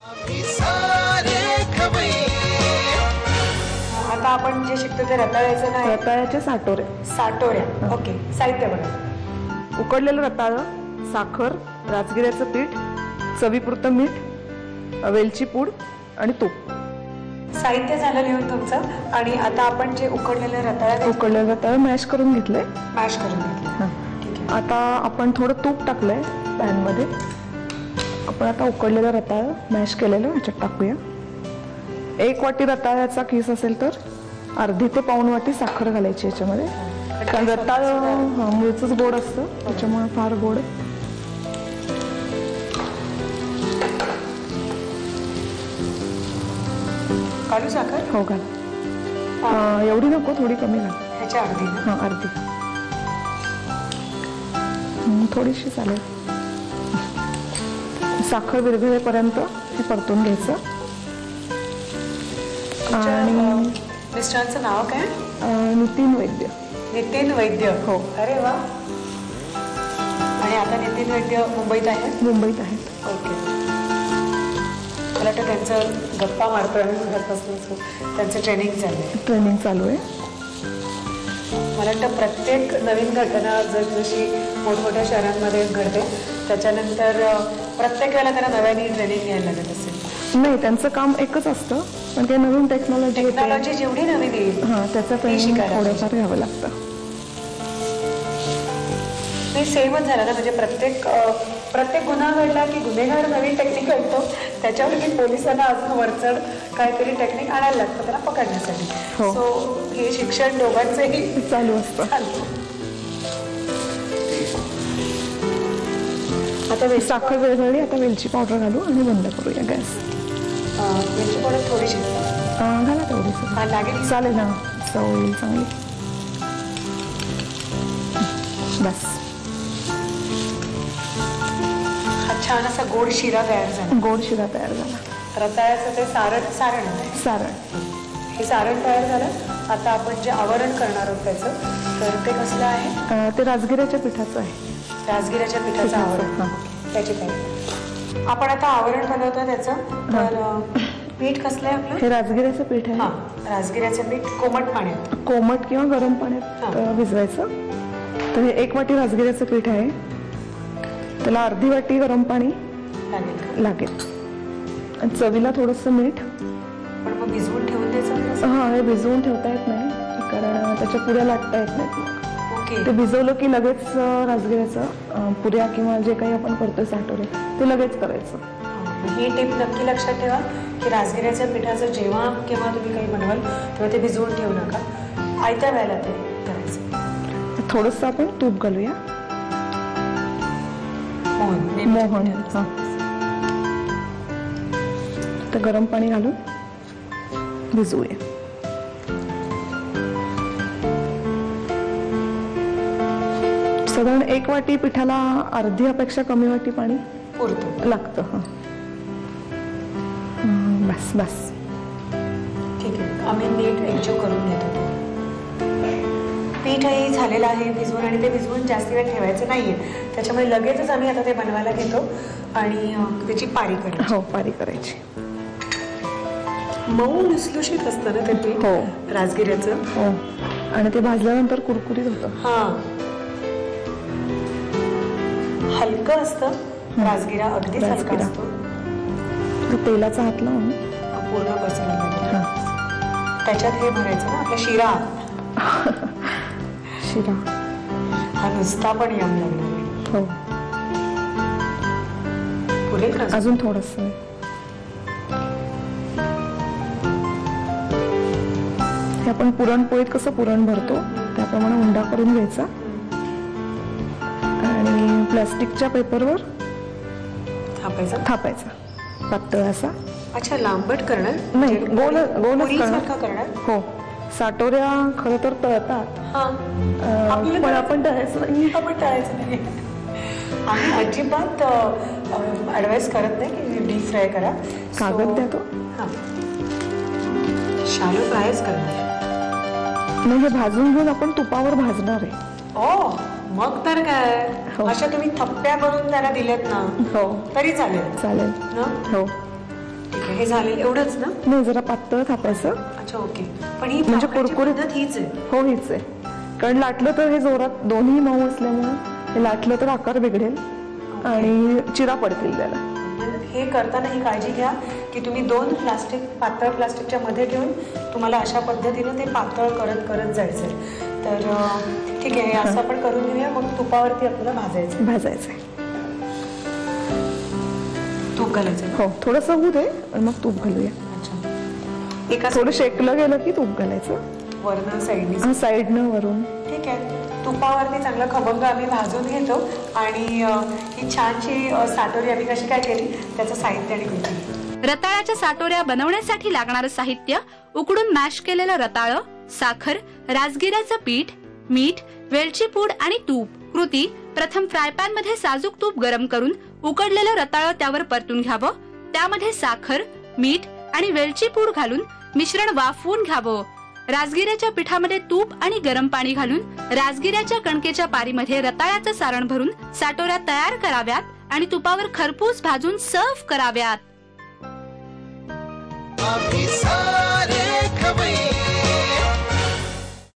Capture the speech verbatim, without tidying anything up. आता आपण जे शिकतो ते रताळ्याचे नाही, रताळ्याचे साटोरे साटोऱ्या ओके साहित्य बनव। उकडलेलं रताळ, साखर, राजगिऱ्याचं पीठ, चवीपुरतं मीठ, वेलची पूड आणि तूप। साहित्य झालं लिहून तुमचं। आणि आता आपण जे उकडलेलं रताळ उकडलेलं रताळ मॅश करून घेतलंय मॅश करून घेतलं आता आपण थोडं तूप टाकलंय पॅन मध्ये। आपण आता उकडलेलं रताळ मॅश केलेलं ह्याच्यात टाकूया। एक वाटी रताळ्याचा कीस असेल तर अर्धी ते पाऊण वाटी साखर घालायची याच्यामध्ये, कारण रताळ मुळचंच गोड असतं त्याच्यामुळे फार गोड। घालू साखर? हो घाल, एवढी नको, थोडी कमी घाल, ह्याच्या अर्धी। हां अर्धी थोडीशी चालेल। साखर विरघळेपर्यंत हे परतून घ्यायचं। आणि मिस्टरांचं नाव काय? नितीन वैद्य। नितीन वैद्य हो, अरे वा। आणि आता नितीन वैद्य मुंबईत आहेत? मुंबईत आहेत ओके। मला तर त्यांचं गप्पा मारतोय घरापासून, त्यांचं ट्रेनिंग चालू आहे ट्रेनिंग चालू आहे मला वाटतं प्रत्येक नवीन घटना जशी मोठमोठ्या शहरांमध्ये घडते त्याच्यानंतर प्रत्येक वेळेला त्यांना नव्याने ट्रेनिंग घ्यायला लागत असेल? नाही, त्यांचं काम एकच असतं, पण ते नवीन टेक्नॉलॉजी टेक्नॉलॉजी जेवढी नवीन येईल हां त्याचं ट्रेनिंग थोडंफार घ्यावं लागतं। ते सेमच झालं ना, म्हणजे प्रत्येक प्रत्येक गुन्हा घडला की गुन्हेगार नवीन टेक्निक करतो, त्याच्यावरती पोलिसांना अजून वरचढ काहीतरी टेक्निक आणायला लागतं त्याला पकडण्यासाठी। सो हे शिक्षण दोघांचंही चालू असतं। आता साखर वेगळी, आता वेलची पावडर घालू आणि बंद करूया गॅस। वेलची पावडर थोडीशी घाला, थोडीशी लागेल चालेल ना, चव येईल चांगली। बस छान असा गोड शिरा तयार झाला गोड शिरा तयार झाला रताळ्याचं ते सारण सारण सारण हे सारण तयार झालं। आता आपण जे आवरण करणार आहोत त्याचं तर ते कसलं आहे? ते राजगिऱ्याच्या पिठाचं आहे, राजगिऱ्याच्या पिठाचं आवरण त्याची तयारी। आपण आता आवरण बनवतो त्याचं, तर पीठ कसलं आहे आपलं? हे राजगिऱ्याचं पीठ आहे हां राजगिऱ्याचं पीठ कोमट पाण्यात कोमट किंवा गरम पाण्यात भिजवायचं। तर हे एक वाटी राजगिऱ्याचं पीठ आहे, त्याला अर्धी वाटी गरम पाणी लागेल आणि चवीला थोडंसं मीठ। भिजवून ठेवून द्यायचं? हां हे भिजवून ठेवता येत नाही कारण त्याच्या पुऱ्या लाटता येत नाहीत, ते भिजवलं की लगेच राजगिऱ्याचं पुऱ्या किंवा जे काही आपण करतोय साठवले ते लगेच करायचं। ही टिप नक्की लक्षात ठेवा की राजगिऱ्याच्या पिठाचं जेव्हा केव्हा तुम्ही काही बनवाल तेव्हा ते भिजवून ठेवू नका, आयत्या वेळेला ते करायचं। थोडंसं आपण तूप घालूया, मोहन हां तर गरम पाणी घालून भिजवूया। साधारण एक वाटी पिठाला अर्धी अपेक्षा कमी वाटी पाणी पुरतं लागतं हां बस बस ठीक आहे। आम्ही नीट एकजीव करून घेतो। पीठ हे झालेलं आहे भिजवून आणि ते भिजवून जास्त वेळ ठेवायचं नाहीये, त्याच्यामुळे लगेचच आम्ही आता ते बनवायला घेतो आणि त्याची पारी करायची। हो पारी करायची, मऊ लुसलुशीत असतं ना ते पीठ हो राजगिऱ्याचं हो, आणि ते भाजल्यानंतर कुरकुरीत होतं हां हलकं असतं राजगिरा अगदीच हलका असतो। तेलाचा हात लावून पूर्ण पसरवून त्याच्यात हे भरायचं ना आपला शिरा शिरा हा नुसता पण यम लागला हो पुढे अजून थोडंसं हे आपण पुरणपोळीत कसं पुरण भरतो त्याप्रमाणे उंडा करून घ्यायचा आणि प्लास्टिकच्या पेपरवर थापायचा थापायचा पातळ असा। अच्छा लांबट करणार नाही, गोल गोलच करणार हो। साटोऱ्या खरं तर तळतात पण आपण तळायचं नाही आपण तळायचं नाही आम्ही अजिबात ॲडवाईस करत नाही की डीप फ्राय करा, कागद द्या तो हां शालो फ्रायच करणार म्हणजे भाजून घेऊन आपण तुपावर भाजणार आहे। हो मग तर काय अशा तुम्ही थप्प्या करून त्याला दिल्यात ना हो तरी चालेल चालेल ना हो हे झालेलं एवढंच ना? नाही, जरा पातळ थापायचं. अच्छा, ओके. पण ही म्हणजे कुरकुरीत हीच आहे. हो, हीच आहे. कारण लाटलं तर हे जोरात दोन्ही मऊ असल्यामुळे हे लाटलं तर आकार बिघडेल आणि चिरा पडतील त्याला. हे करताना ही काळजी घ्या की तुम्ही दोन प्लास्टिक पातळ प्लास्टिकच्या मध्ये ठेवून तुम्हाला अशा पद्धतीने ते पातळ करत करत जायचंय. तर ठीक आहे, असं आपण करून घेऊया. मग तुपावरती आपल्याला भाजायचं भाजायचं तूप घालायचं. हो, थोडंसं होऊ दे आणि मग तूप घालूया. अच्छा, एका थोडं शेकलं गेलं की तूप घालायचं वरनं साईडनी साईडनं वरून. ठीक आहे, तुपावरती चांगला खमंग आम्ही भाजून घेतो आणि ही छानशी साटोरी आम्ही कशी काय केली त्याचं साहित्य आणि कृती. रताळ्याच्या साटोऱ्या बनवण्यासाठी लागणारं साहित्य: उकडून मॅश केलेलं रताळं, साखर, राजगिऱ्याचं पीठ, मीठ, वेलची पूड आणि तूप. कृती: प्रथम फ्रायपॅन मध्ये साजूक तूप गरम करून उकडलेलं रताळं त्यावर परतून घ्यावं. त्यामध्ये साखर, मीठ आणि वेलची पूड घालून मिश्रण वाफवून घ्यावं. राजगिऱ्याच्या पिठामध्ये तूप आणि गरम पाणी घालून राजगिऱ्याच्या कणकेच्या पारीमध्ये रताळ्याचं सारण भरून साटोऱ्या तयार कराव्यात आणि तुपावर खरपूस भाजून सर्व्ह कराव्यात.